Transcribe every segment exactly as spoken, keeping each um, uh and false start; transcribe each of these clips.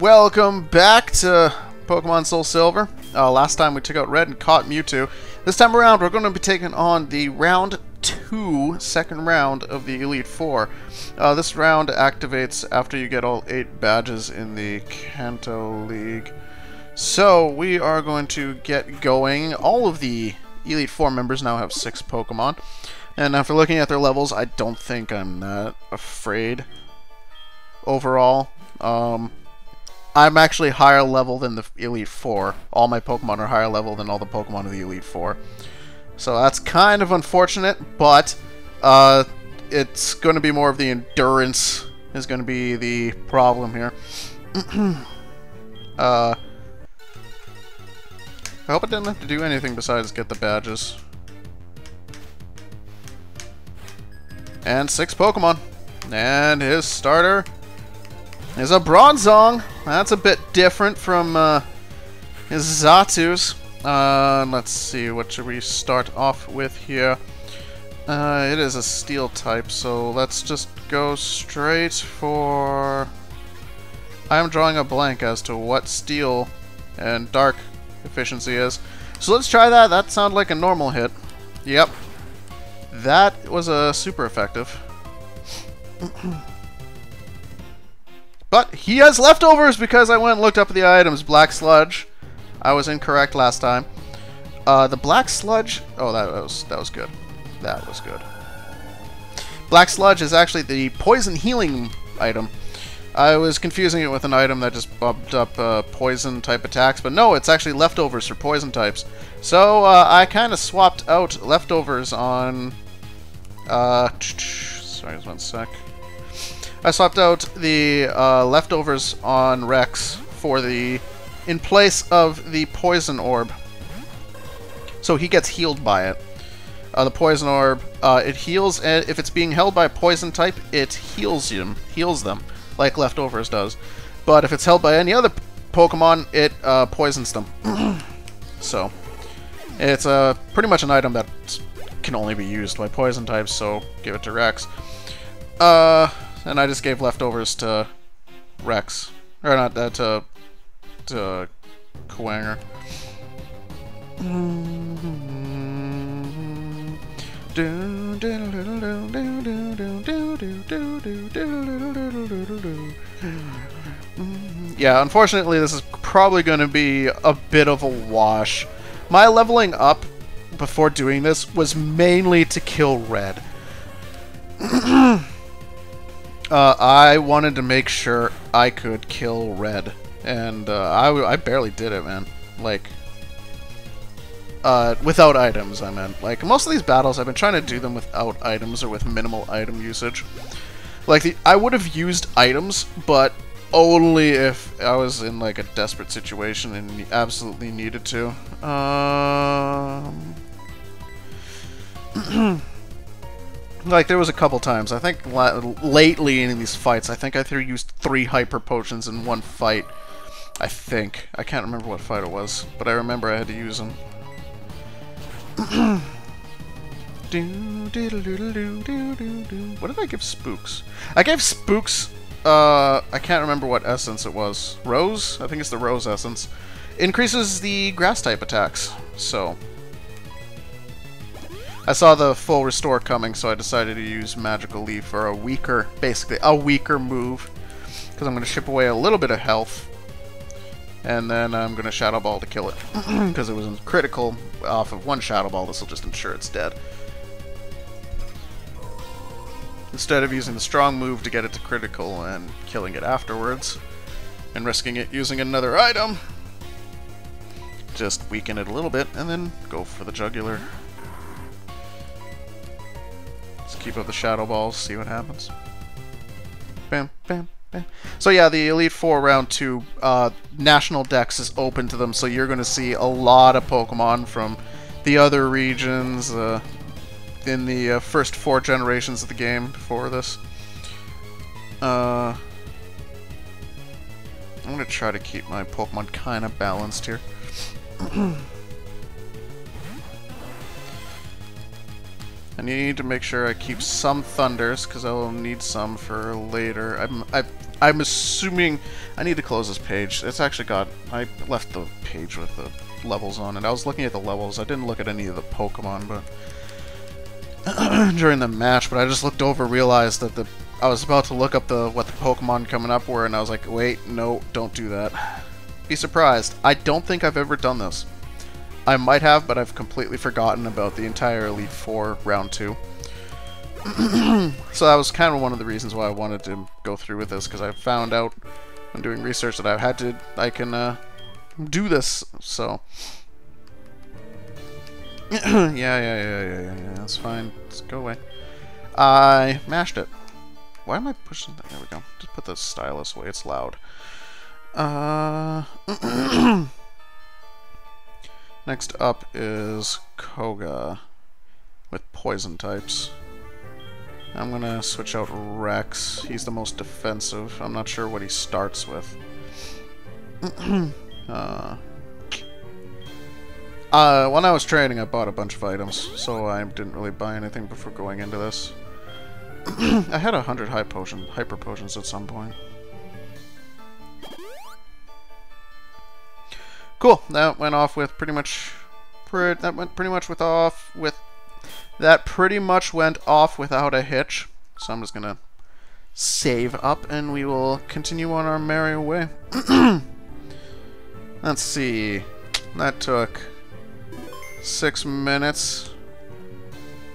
Welcome back to Pokemon Soul Silver. Uh, last time we took out Red and caught Mewtwo. This time around we're going to be taking on the round two, second round of the Elite Four. Uh, this round activates after you get all eight badges in the Kanto League. So we are going to get going. All of the Elite Four members now have six Pokemon. And after looking at their levels, I don't think I'm that afraid overall. Um... I'm actually higher level than the Elite Four. All my Pokemon are higher level than all the Pokemon of the Elite Four. So that's kind of unfortunate, but uh, it's going to be more of the endurance is going to be the problem here. uh, I hope I didn't have to do anything besides get the badges. And six Pokemon. And his starter is a Bronzong. That's a bit different from uh, his Zatu's. Uh, let's see, what should we start off with here? Uh, it is a Steel type, so let's just go straight for... I'm drawing a blank as to what Steel and Dark efficiency is. So let's try that. That sounded like a normal hit. Yep. That was uh, super effective. But he has Leftovers because I went and looked up the items. Black Sludge. I was incorrect last time. Uh, the Black Sludge... Oh, that was, that was good. That was good. Black Sludge is actually the Poison Healing item. I was confusing it with an item that just bumped up uh, Poison-type attacks. But no, it's actually Leftovers for Poison types. So uh, I kind of swapped out Leftovers on... Uh, sorry, just one sec. I swapped out the uh, Leftovers on Rex for the, in place of the Poison Orb. So he gets healed by it. Uh, the Poison Orb, uh, it heals, and if it's being held by a Poison type, it heals him, heals them, like Leftovers does. But if it's held by any other Pokemon, it uh, poisons them. So, it's uh, pretty much an item that can only be used by Poison types, so give it to Rex. Uh... And I just gave Leftovers to Rex. Or not, that uh, to... to... Kowanger. Yeah, unfortunately this is probably going to be a bit of a wash. My leveling up before doing this was mainly to kill Red. Uh, I wanted to make sure I could kill Red, and uh, I, w I barely did it, man. Like, uh, without items, I meant. Like, most of these battles, I've been trying to do them without items or with minimal item usage. Like, the, I would have used items, but only if I was in, like, a desperate situation and absolutely needed to. Um... Like, there was a couple times, I think lately in these fights, I think I threw, used three Hyper Potions in one fight. I think. I can't remember what fight it was, but I remember I had to use them. What did I give Spooks? I gave Spooks, uh, I can't remember what essence it was. Rose? I think it's the Rose Essence. Increases the Grass-type attacks, so... I saw the Full Restore coming, so I decided to use Magical Leaf for a weaker, basically, a weaker move. Because I'm going to chip away a little bit of health. And then I'm going to Shadow Ball to kill it. Because it was critical off of one Shadow Ball, this will just ensure it's dead. Instead of using the strong move to get it to critical and killing it afterwards. And risking it using another item. Just weaken it a little bit, and then go for the jugular. Keep up the Shadow Balls, see what happens. Bam, bam, bam. So yeah, the Elite Four Round two uh, National Dex is open to them, so you're going to see a lot of Pokemon from the other regions uh, in the uh, first four generations of the game before this. Uh, I'm going to try to keep my Pokemon kind of balanced here. I need to make sure I keep some Thunders, because I'll need some for later. I'm, I I'm assuming I need to close this page. It's actually got, I left the page with the levels on it. I was looking at the levels. I didn't look at any of the Pokemon, but during the match, but I just looked over, realized that the I was about to look up the what the Pokemon coming up were, and I was like, wait, no, don't do that. Be surprised. I don't think I've ever done this. I might have, but I've completely forgotten about the entire Elite Four round two. So that was kind of one of the reasons why I wanted to go through with this, because I found out when doing research that I had to, I can uh, do this. So yeah, yeah, yeah, yeah, yeah, yeah. That's fine. Just go away. I mashed it. Why am I pushing that? There we go. Just put the stylus away. It's loud. Uh, next up is Koga with poison types. I'm going to switch out Rex. He's the most defensive. I'm not sure what he starts with. uh, uh, when I was training, I bought a bunch of items, so I didn't really buy anything before going into this. I had a hundred high potion, hyper potions at some point. Cool. That went off with pretty much. Pretty, that went pretty much with off with. That pretty much went off without a hitch. So I'm just gonna save up, and we will continue on our merry way. Let's see. That took six minutes.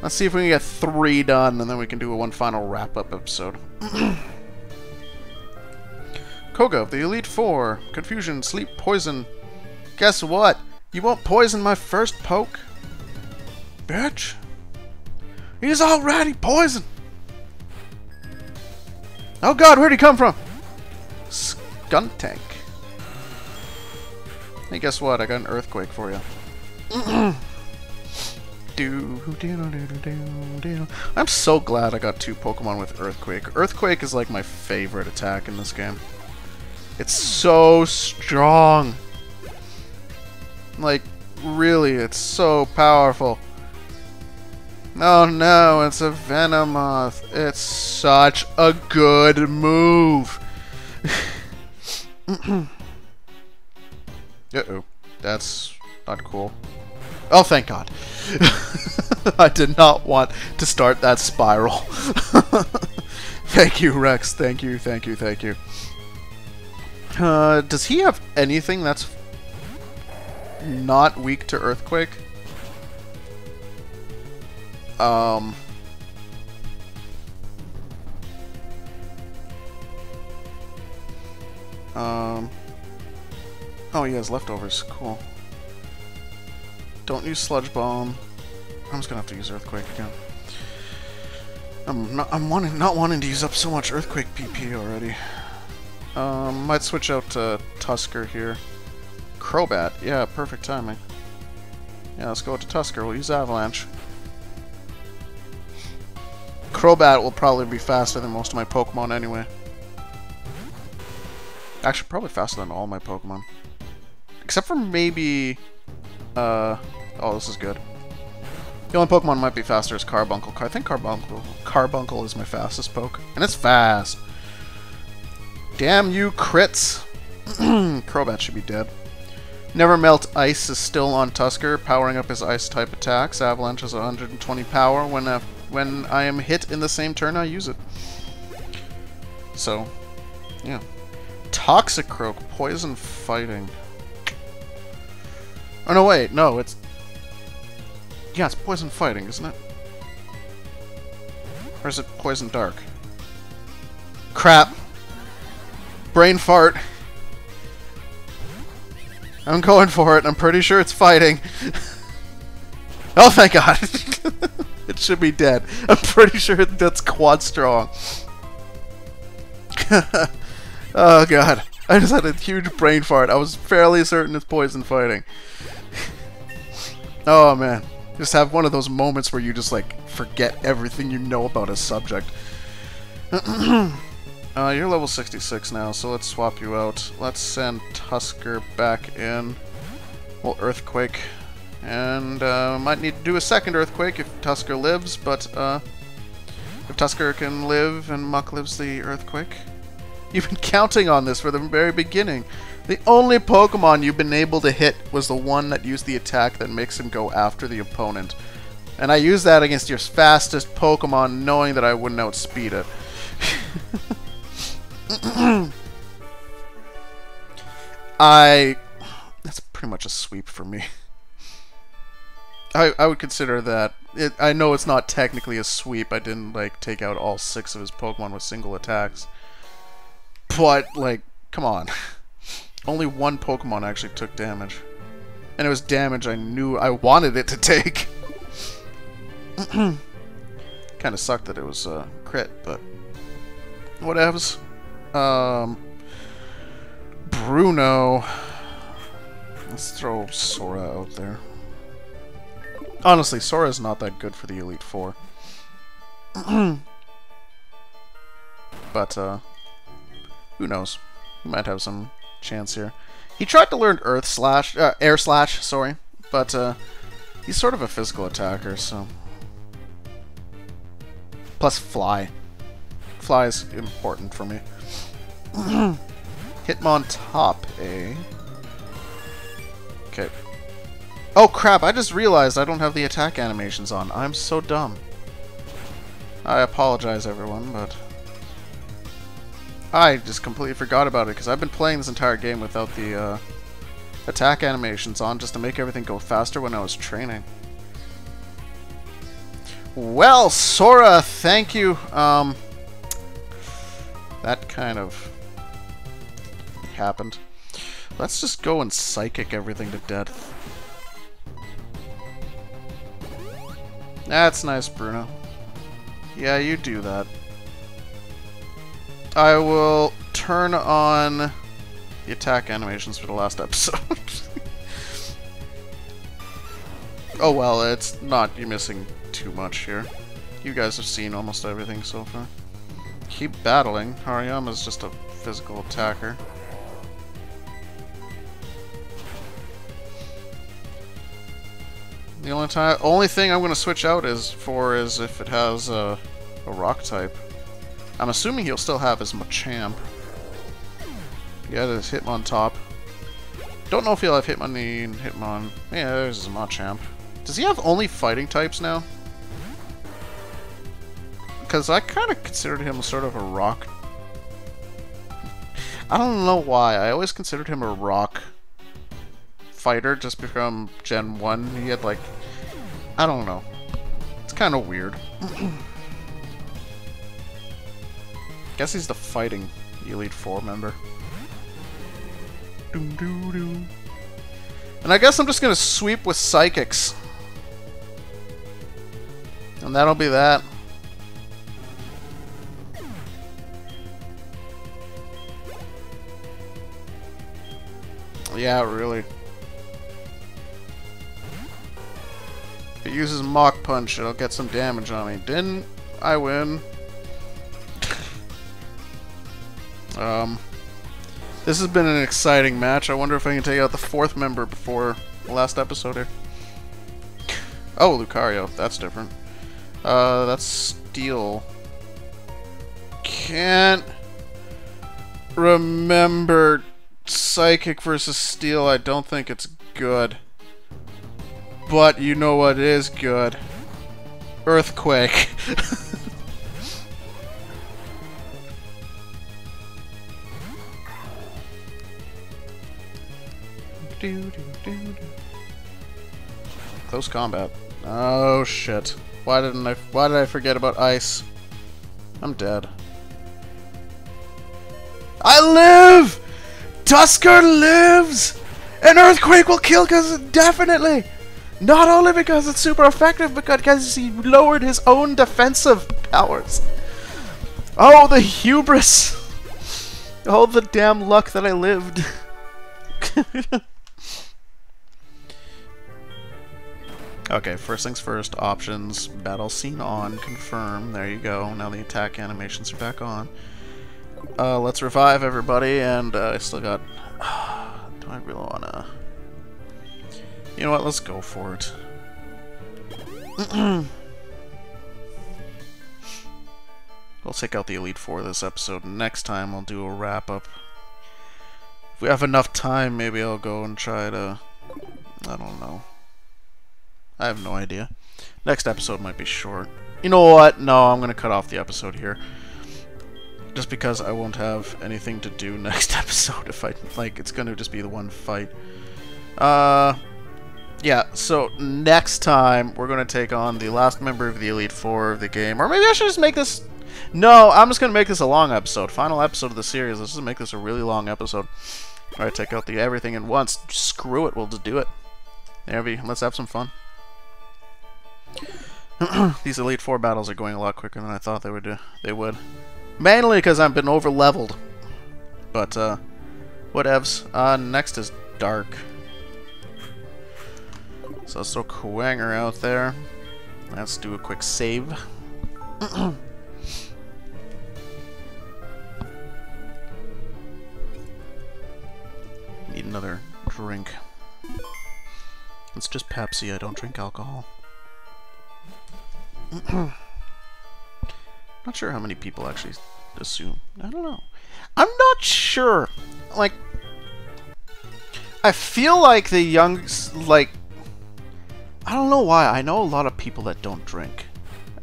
Let's see if we can get three done, and then we can do a one final wrap-up episode. Koga, the Elite Four. Confusion, sleep, poison. Guess what? You won't poison my first poke? Bitch. He's already poisoned! Oh god, where'd he come from? Skuntank. Hey, guess what? I got an Earthquake for you. I'm so glad I got two Pokemon with Earthquake. Earthquake is like my favorite attack in this game. It's so strong. Like, really, it's so powerful. Oh no, it's a Venomoth. It's such a good move. Uh-oh. That's not cool. Oh, thank God. I did not want to start that spiral. Thank you, Rex. Thank you, thank you, thank you. Uh, does he have anything that's not weak to Earthquake? Um... Um... Oh, he has Leftovers. Cool. Don't use Sludge Bomb. I'm just gonna have to use Earthquake again. I'm not, I'm wanting, not wanting to use up so much Earthquake P P already. Um, might switch out to Tusker here. Crobat, yeah, perfect timing. Yeah, let's go to Tusker. We'll use Avalanche. Crobat will probably be faster than most of my Pokemon anyway. Actually, probably faster than all my Pokemon, except for maybe. Uh, oh, this is good. The only Pokemon might be faster is Carbuncle. I think Carbuncle Carbuncle is my fastest poke. And it's fast. Damn you, crits. Crobat should be dead. Never Melt Ice is still on Tusker, powering up his Ice-type attacks. Avalanche has one hundred twenty power. When, uh, when I am hit in the same turn, I use it. So, yeah. Toxicroak, Poison Fighting. Oh, no, wait, no, it's... Yeah, it's Poison Fighting, isn't it? Or is it Poison Dark? Crap. Brain fart. I'm going for it. I'm pretty sure it's fighting. Oh, thank God. It should be dead. I'm pretty sure that's quad strong. Oh, God. I just had a huge brain fart. I was fairly certain it's Poison Fighting. Oh, man. Just have one of those moments where you just, like, forget everything you know about a subject. uh, you're level sixty-six now, so let's swap you out. Let's send Tusker back in. Well, Earthquake. And uh, might need to do a second Earthquake if Tusker lives, but uh, if Tusker can live and Muck lives the Earthquake, You've been counting on this from the very beginning. The only Pokemon you've been able to hit was the one that used the attack that makes him go after the opponent. And I used that against your fastest Pokemon, knowing that I wouldn't outspeed it. I... That's pretty much a sweep for me. I, I would consider that. It, I know it's not technically a sweep. I didn't, like, take out all six of his Pokemon with single attacks. But, like, come on. Only one Pokemon actually took damage. And it was damage I knew I wanted it to take. Kind of sucked that it was a uh, crit, but whatevs. Um, Bruno. Let's throw Sora out there. Honestly, Sora's not that good for the Elite Four. But, uh, who knows? He might have some chance here. He tried to learn Earth Slash, uh, Air Slash, sorry, but uh, he's sort of a physical attacker, so. Plus Fly. Fly is important for me. Hitmontop, eh? Okay. Oh crap, I just realized I don't have the attack animations on. I'm so dumb. I apologize everyone, but... I just completely forgot about it, because I've been playing this entire game without the uh, attack animations on, just to make everything go faster when I was training. Well, Sora, thank you. Um, that kind of happened. Let's just go and psychic everything to death. That's nice, Bruno. Yeah, you do that. I will turn on the attack animations for the last episode. Oh well, it's not, you're missing too much here. You guys have seen almost everything so far. Keep battling. Hariyama's just a physical attacker. The only time, only thing I'm going to switch out is for is if it has a, a rock type. I'm assuming he'll still have his Machamp. Yeah, there's Hitmontop. Don't know if he'll have Hitmonlee and Hitmon. Yeah, there's his Machamp. Does he have only fighting types now? Because I kind of considered him sort of a rock. I don't know why. I always considered him a rock fighter just become Gen one. He had like... I don't know. It's kind of weird. Guess he's the fighting Elite Four member. Doom, doo, doo. And I guess I'm just going to sweep with Psychics. And that'll be that. Yeah, really. If it uses Mach Punch, it'll get some damage on me. Didn't I win? um... This has been an exciting match. I wonder if I can take out the fourth member before the last episode here. Oh, Lucario. That's different. Uh, that's Steel. Can't remember Psychic versus Steel. I don't think it's good. But you know what is good? Earthquake. Close combat. Oh shit. Why didn't I why did I forget about ice? I'm dead. I live! Tusker lives! An earthquake will kill cause definitely! Not only because it's super effective, but because he lowered his own defensive powers. Oh the hubris! Oh the damn luck that I lived. Okay, first things first, options, battle scene on, confirm, there you go, now the attack animations are back on. Uh, let's revive everybody, and uh, I still got... Uh, do I really wanna... You know what, let's go for it. We'll take out the Elite Four this episode. Next time I'll do a wrap-up. If we have enough time, maybe I'll go and try to... I don't know. I have no idea. Next episode might be short. You know what? No, I'm going to cut off the episode here. Just because I won't have anything to do next episode if I... Like, it's going to just be the one fight. Uh... Yeah, so next time we're going to take on the last member of the Elite Four of the game. Or maybe I should just make this... No, I'm just going to make this a long episode. Final episode of the series. Let's just make this a really long episode. Alright, take out the everything at once. Screw it, we'll just do it. There we... Let's have some fun. These Elite Four battles are going a lot quicker than I thought they would do. They would. Mainly because I've been over-leveled. But, uh... whatevs. Uh, next is Dark. So let's throw Kowanger out there. Let's do a quick save. Need another drink. It's just Pepsi, I don't drink alcohol. Not sure how many people actually assume. I don't know. I'm not sure. Like, I feel like the young, like, I don't know why. I know a lot of people that don't drink.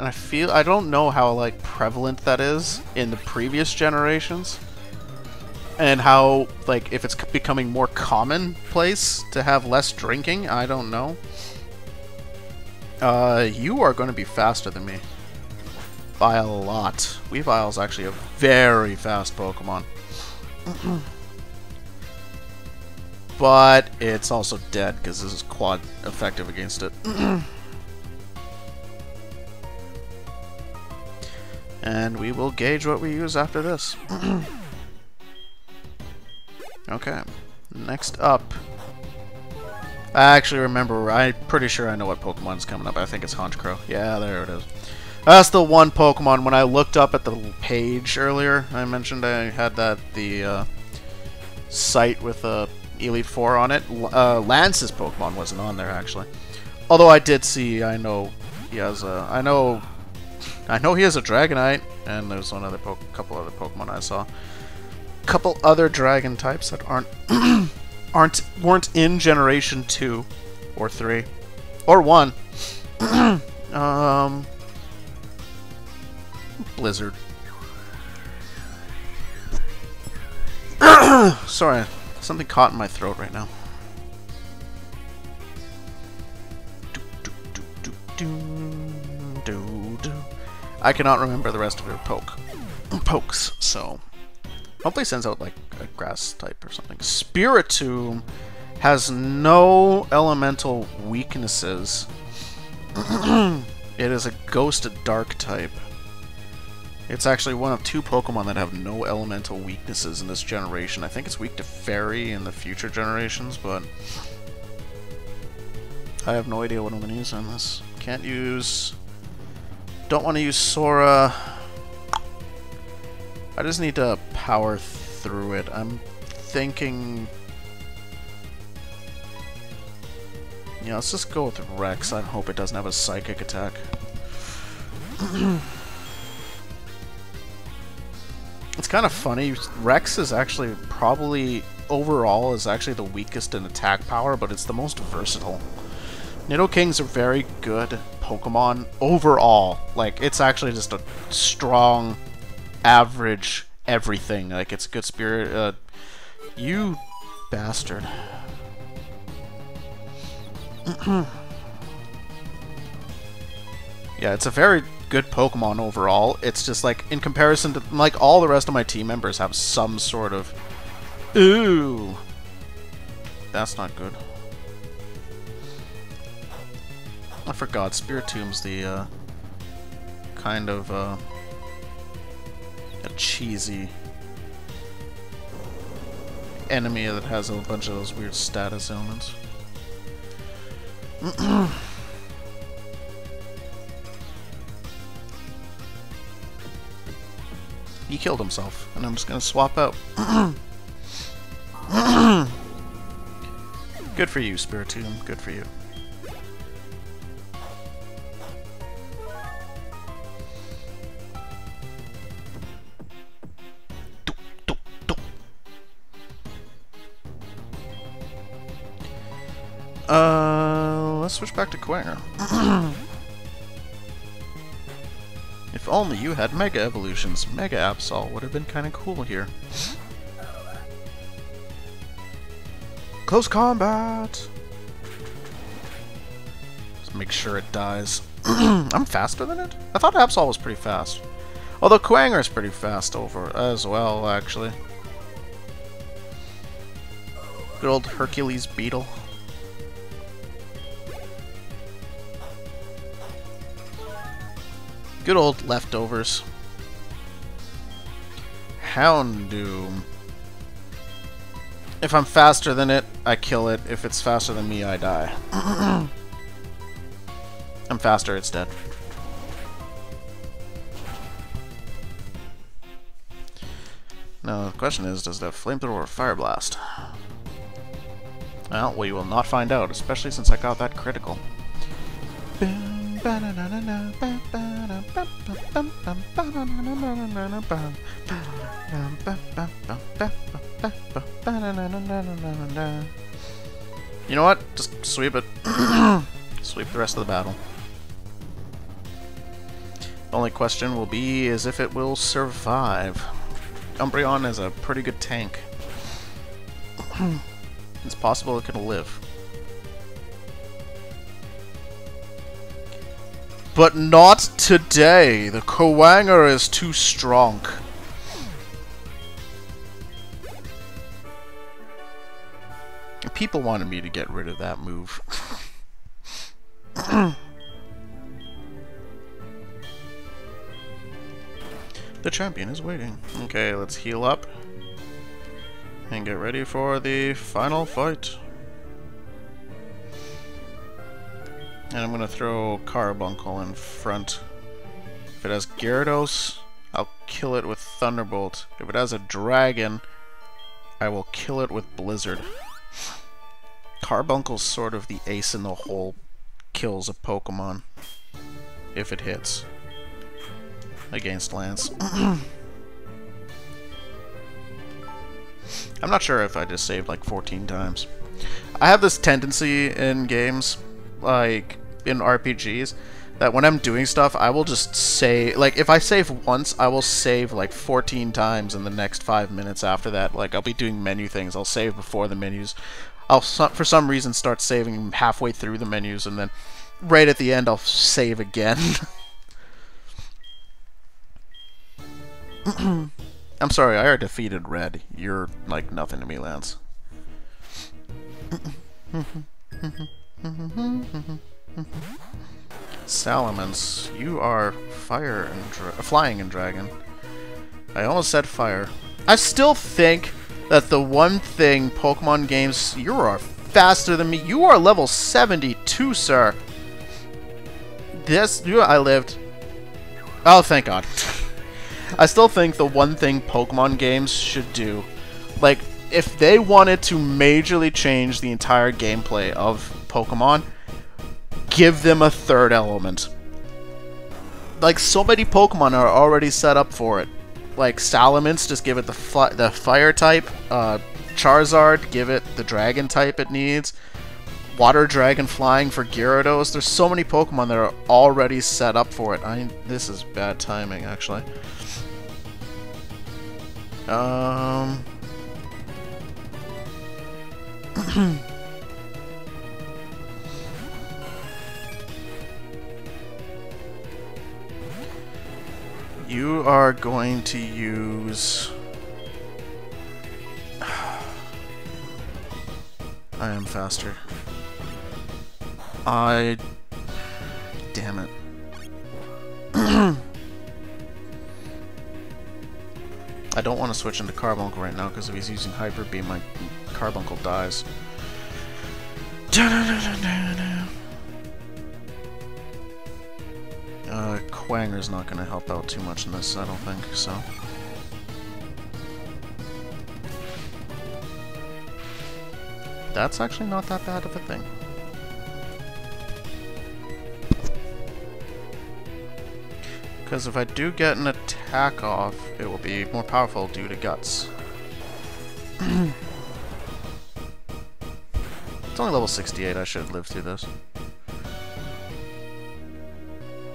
And I feel... I don't know how, like, prevalent that is in the previous generations. And how, like, if it's becoming more commonplace to have less drinking, I don't know. Uh, you are going to be faster than me. By a lot. Weavile's actually a very fast Pokemon. But it's also dead because this is quad effective against it. And we will gauge what we use after this. Okay, next up. I actually remember, I'm pretty sure I know what Pokemon's coming up. I think it's Honchkrow. Yeah, there it is. That's the one Pokemon, when I looked up at the page earlier, I mentioned I had that, the uh, site with a... Uh, Elite Four on it. Uh, Lance's Pokemon wasn't on there actually, although I did see. I know he has a. I know. I know he has a Dragonite, and there's one other po couple other Pokemon I saw. Couple other Dragon types that aren't aren't weren't in Generation Two, or Three, or One. um, Blizzard. Sorry. Something caught in my throat right now. I cannot remember the rest of her poke. Pokes, so... Hopefully sends out, like, a grass type or something. Spiritomb has no elemental weaknesses. It is a ghost dark type. It's actually one of two Pokemon that have no elemental weaknesses in this generation. I think it's weak to Fairy in the future generations, but... I have no idea what I'm going to use on this. Can't use... Don't want to use Sora. I just need to power through it. I'm thinking... Yeah, let's just go with Rex. I hope it doesn't have a Psychic attack. It's kind of funny, Rex is actually probably, overall, is actually the weakest in attack power, but it's the most versatile. Nidoking's a very good Pokemon overall. Like, it's actually just a strong, average everything. Like, it's good spirit. Uh, you bastard. Yeah, it's a very... good Pokemon overall. It's just like in comparison to like all the rest of my team members have some sort of ooh. That's not good. I forgot Spiritomb's the uh, kind of uh, a cheesy enemy that has a bunch of those weird status ailments. He killed himself, and I'm just gonna swap out. Good for you, Spiritomb. Good for you. Uh, let's switch back to Quanger. If only you had Mega Evolutions. Mega Absol would have been kind of cool here. Close Combat! Let's make sure it dies. I'm faster than it? I thought Absol was pretty fast. Although Quanger is pretty fast over as well, actually. Good old Hercules Beetle. Good old Leftovers. Houndoom. If I'm faster than it, I kill it. If it's faster than me, I die. I'm faster, it's dead. Now, the question is, does it have Flamethrower or Fire Blast? Well, we will not find out, especially since I got that critical. You know what? Just sweep it. Sweep the rest of the battle. The only question will be is if it will survive. Umbreon is a pretty good tank. It's possible it can live. But not today! The Kowanger is too strong. People wanted me to get rid of that move. The champion is waiting. Okay, let's heal up. And get ready for the final fight. And I'm going to throw Carbuncle in front. If it has Gyarados, I'll kill it with Thunderbolt. If it has a Dragon, I will kill it with Blizzard. Carbuncle's sort of the ace in the hole, kills a Pokemon. If it hits. Against Lance. I'm not sure if I just saved like fourteen times. I have this tendency in games, like in R P Gs, that when I'm doing stuff, I will just save. Like, if I save once, I will save like fourteen times in the next five minutes after that. Like, I'll be doing menu things. I'll save before the menus. I'll, for some reason, start saving halfway through the menus, and then right at the end, I'll save again. I'm sorry, I already defeated Red. You're like nothing to me, Lance. Salamence, you are fire and dra flying and dragon. I almost said fire. I still think that the one thing Pokemon games, you are faster than me. You are level seventy-two, sir. This, you, I lived. Oh, thank God. I still think the one thing Pokemon games should do, like, if they wanted to majorly change the entire gameplay of Pokemon, give them a third element. Like, so many Pokemon are already set up for it. Like, Salamence, just give it the, fl the fire type. Uh, Charizard, give it the dragon type it needs. Water Dragon flying for Gyarados. There's so many Pokemon that are already set up for it. I This is bad timing, actually. Um. You are going to use. I am faster. I. Damn it. I don't want to switch into Carbuncle right now, because if he's using Hyper Beam, my Carbuncle dies. Uh, Quanger's not going to help out too much in this, I don't think, so... That's actually not that bad of a thing. Because if I do get an attack off, it will be more powerful due to Guts. It's only level sixty-eight. I should have lived through this.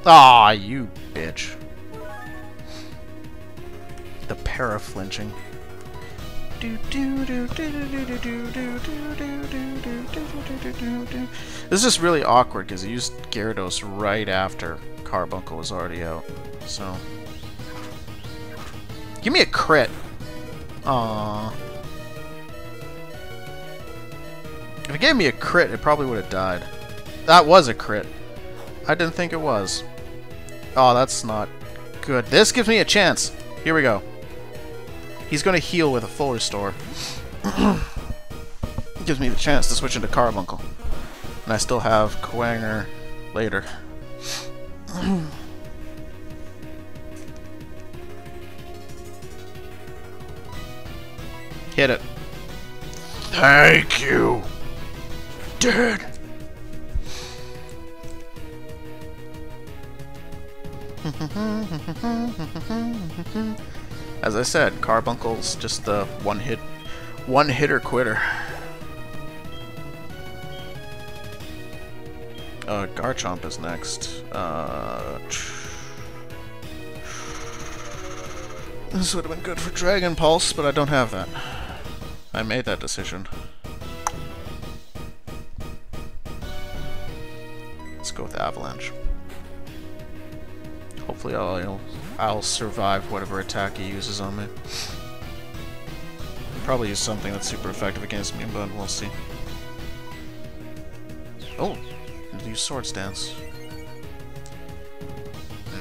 Aw, you bitch. The para-flinching. This is really awkward because he used Gyarados right after Carbuncle was already out. So, give me a crit. Aww. If it gave me a crit, it probably would have died. That was a crit. I didn't think it was. Oh, that's not good. This gives me a chance. Here we go. He's going to heal with a full restore. It gives me the chance to switch into Carbuncle. And I still have Kowanger later. Hit it. Thank you. Dead. As I said, Carbuncle's just the one hit, one hitter quitter. Uh, Garchomp is next. Uh, this would have been good for Dragon Pulse, but I don't have that. I made that decision. Let's go with Avalanche. Hopefully I'll, I'll survive whatever attack he uses on me. He'll probably use something that's super effective against me, but we'll see. Oh! Use Swords Dance.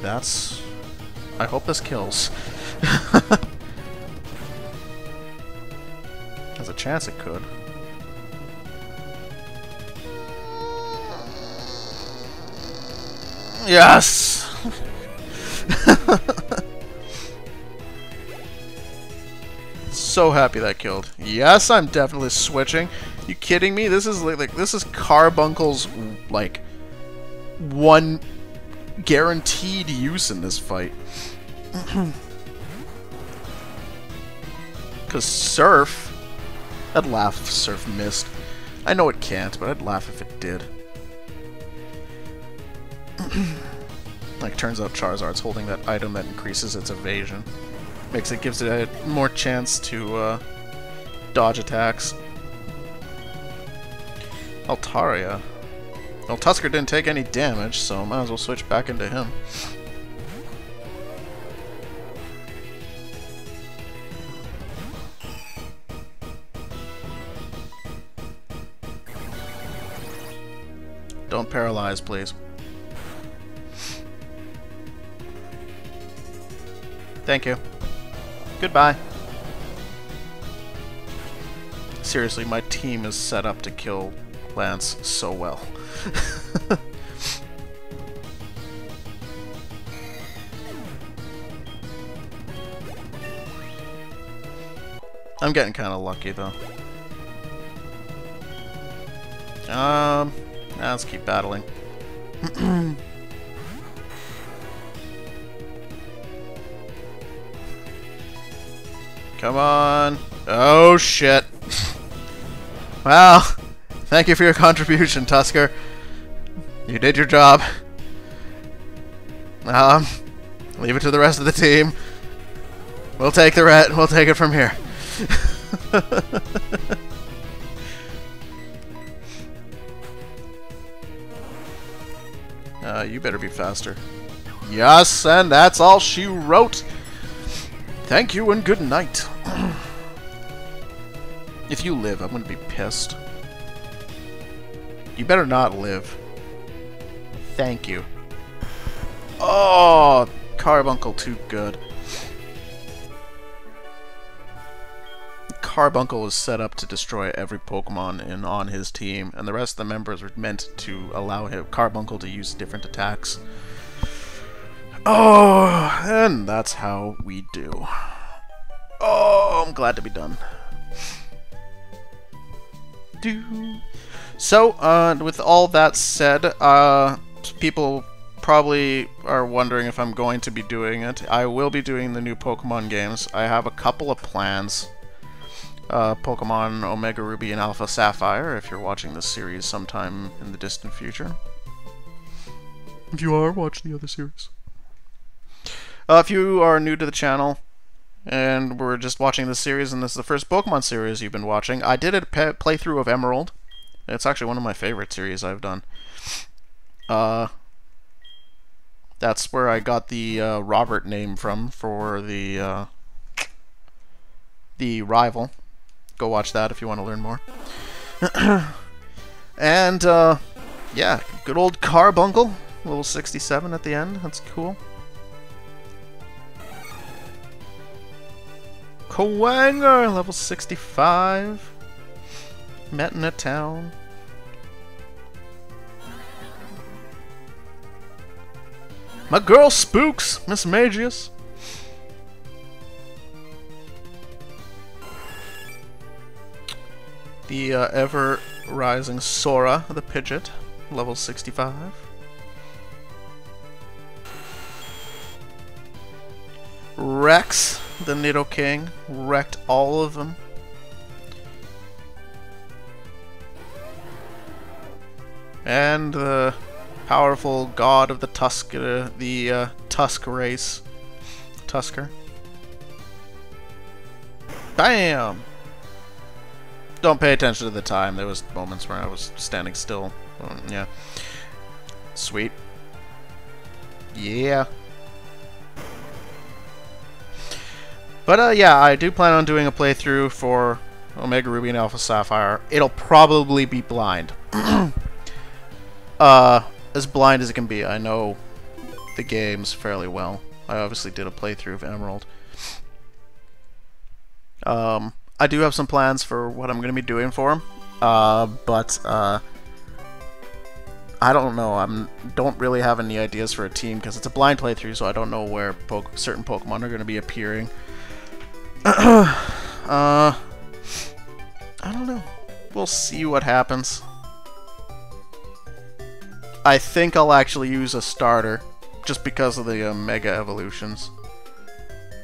That's... I hope this kills. There's a chance it could. Yes! So happy that killed. Yes, I'm definitely switching. You kidding me? This is like, like this is Carbuncle's like one guaranteed use in this fight. Cause Surf, I'd laugh if Surf missed. I know it can't, but I'd laugh if it did. Like, turns out Charizard's holding that item that increases its evasion. Makes it, gives it a more chance to uh, dodge attacks. Altaria. Well, Tusker didn't take any damage, so might as well switch back into him. Don't paralyze, please. Thank you. Goodbye. Seriously, my team is set up to kill Lance so well. I'm getting kind of lucky, though. Um, nah, let's keep battling. Come on! Oh shit! Well, thank you for your contribution, Tusker. You did your job. Um, leave it to the rest of the team. We'll take the ret. We'll take it from here. uh, you better be faster. Yes, and that's all she wrote. Thank you and good night. If you live, I'm gonna be pissed. You better not live. Thank you. Oh, Carbuncle too good. Carbuncle was set up to destroy every Pokemon in on his team, and the rest of the members were meant to allow him, Carbuncle, to use different attacks. Oh, and that's how we do. Oh, I'm glad to be done. Do. So, uh, with all that said, uh, people probably are wondering if I'm going to be doing it. I will be doing the new Pokemon games. I have a couple of plans. uh, Pokemon Omega Ruby and Alpha Sapphire if you're watching this series sometime in the distant future. If you are, watch the other series. Uh, if you are new to the channel and we're just watching this series and this is the first Pokemon series you've been watching, I did a pe playthrough of Emerald. It's actually one of my favorite series I've done. Uh, that's where I got the uh, Robert name from for the uh, the rival. Go watch that if you want to learn more. And uh, yeah, good old Carbuncle, level sixty-seven at the end. That's cool. Kowanger, level sixty-five. Met in a town. My girl Spooks, Miss Magius. The uh, ever-rising Sora, the Pidgeot, level sixty-five. Rex, the Nidoking, wrecked all of them. And the powerful god of the Tusk, uh, the uh, Tusk race, Tusker. Bam! Don't pay attention to the time. There was moments where I was standing still. Um, yeah. Sweet. Yeah. But uh, yeah, I do plan on doing a playthrough for Omega Ruby and Alpha Sapphire. It'll probably be blind. Uh, as blind as it can be. I know the games fairly well. I obviously did a playthrough of Emerald. Um, I do have some plans for what I'm going to be doing for them, uh, but uh, I don't know. I don't really have any ideas for a team because it's a blind playthrough, so I don't know where po certain Pokemon are going to be appearing. uh, I don't know. We'll see what happens. I think I'll actually use a starter, just because of the uh, Mega Evolutions.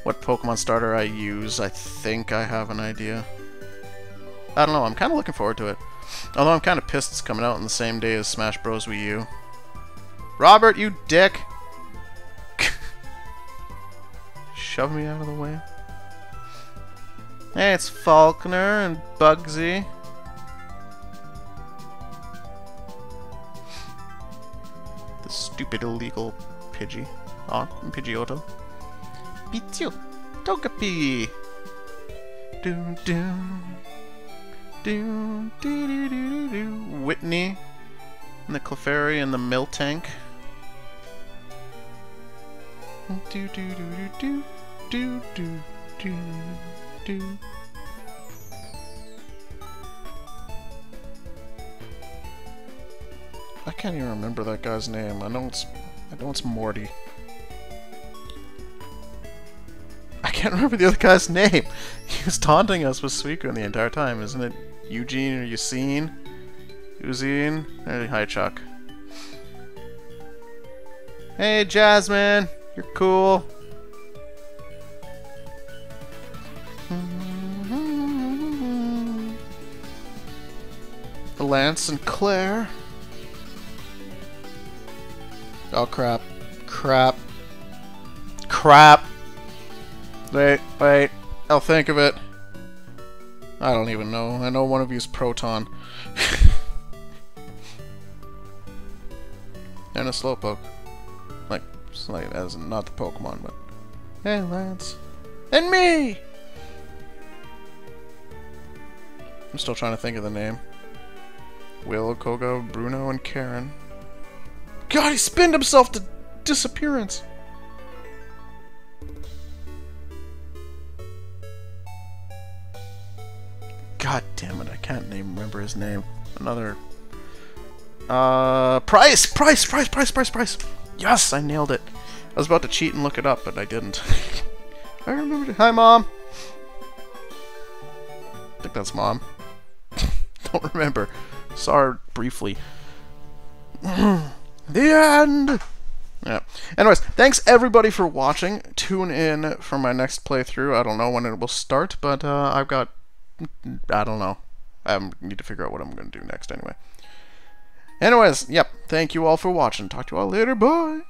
What Pokemon starter I use, I think I have an idea. I don't know, I'm kind of looking forward to it. Although I'm kind of pissed it's coming out on the same day as Smash Bros. Wii U. Robert, you dick! Shove me out of the way. Hey, it's Faulkner and Bugsy. Stupid illegal Pidgey. Oh, Pidgeotto. Pidgeot. Togepi. Doom doom. Doom doo doo doo doo. Whitney. And the Clefairy and the Miltank. Doo doo doo doo doo doo doo doo. I can't even remember that guy's name. I know it's, I know it's Morty. I can't remember the other guy's name. He was taunting us with Suicune the entire time, isn't it? Eugene or Eusine? Eusine? Hi, Chuck. Hey, Jasmine. You're cool. Lance and Claire. Oh crap. Crap. Crap. Wait, wait. I'll think of it. I don't even know. I know one of you's Proton. And a Slowpoke. Like, like, as in not the Pokemon, but. Hey, Lance. And me! I'm still trying to think of the name. Willow, Koga, Bruno, and Karen. God, he spinned himself to disappearance. God damn it, I can't name remember his name. Another Uh Price! Price! Price! Price! Price! Price! Yes, I nailed it. I was about to cheat and look it up, but I didn't. I remembered it. Hi Mom! I think that's Mom. Don't remember. Saw her briefly. The end! Yeah. Anyways, thanks everybody for watching. Tune in for my next playthrough. I don't know when it will start, but uh, I've got I don't know. I need to figure out what I'm going to do next anyway. Anyways, yep. Thank you all for watching. Talk to you all later. Bye!